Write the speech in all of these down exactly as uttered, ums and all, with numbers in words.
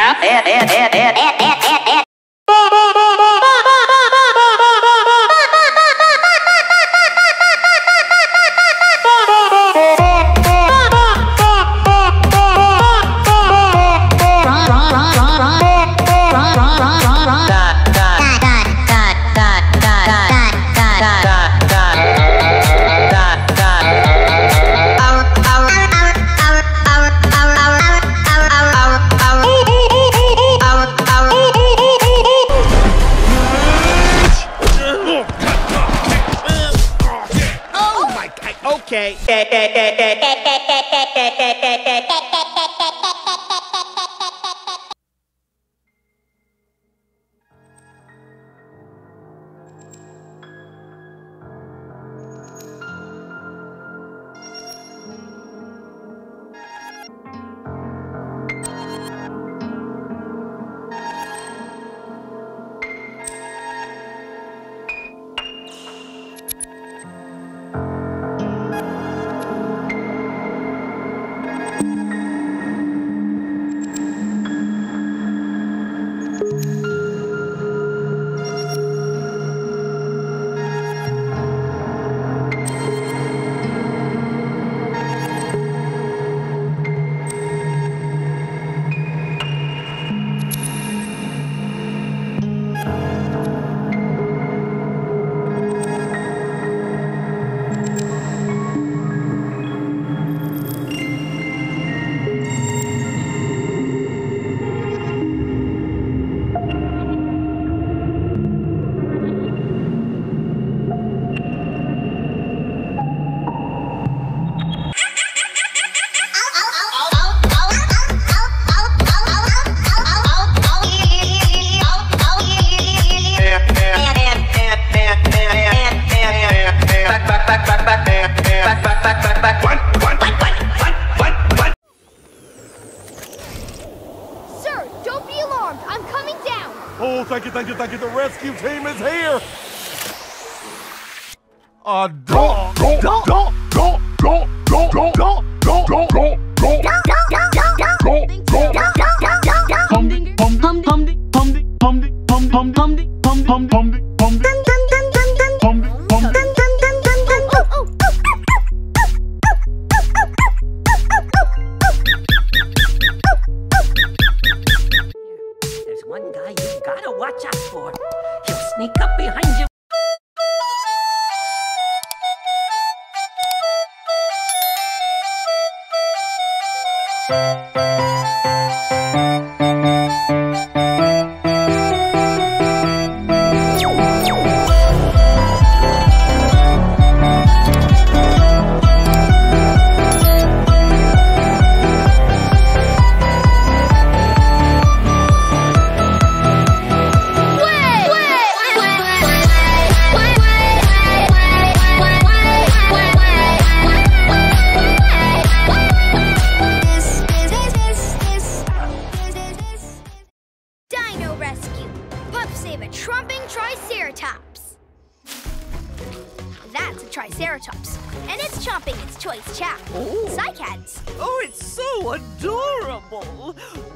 out, and, and, and, and, and, and, and, and.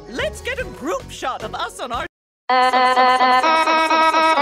Let's get a group shot of us on our...